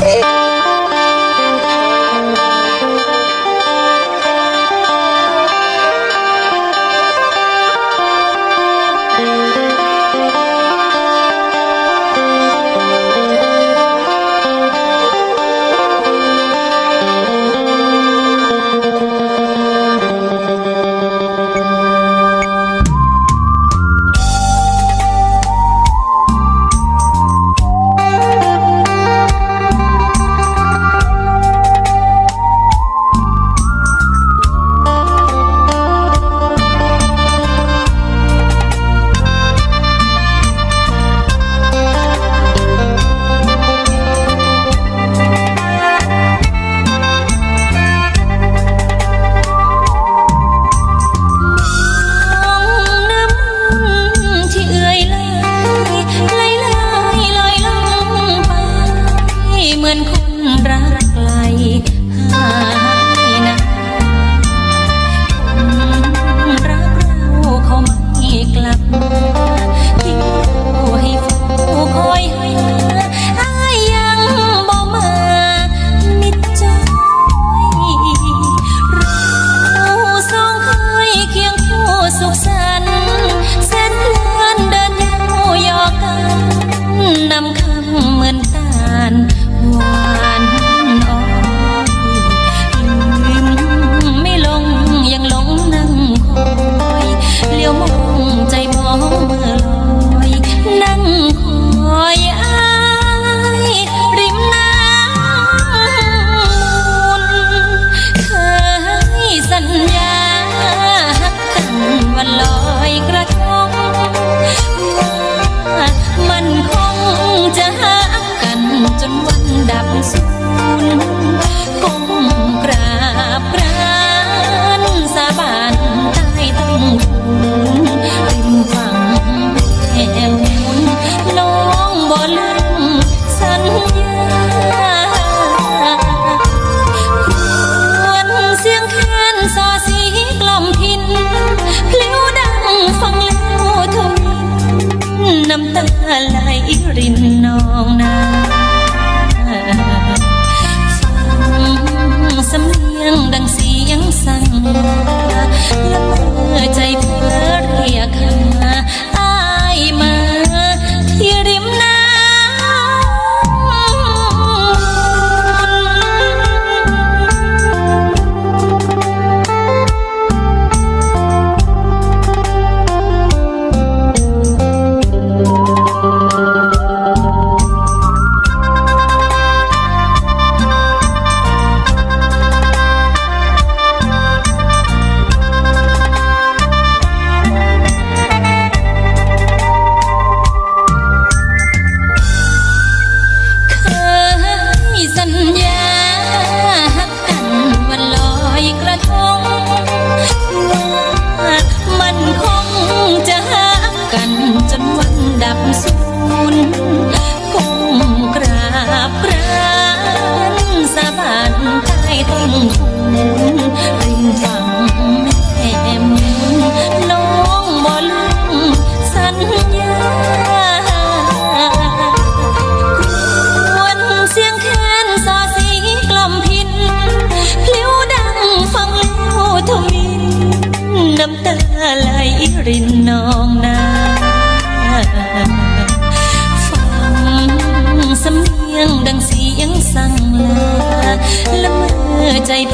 ใจ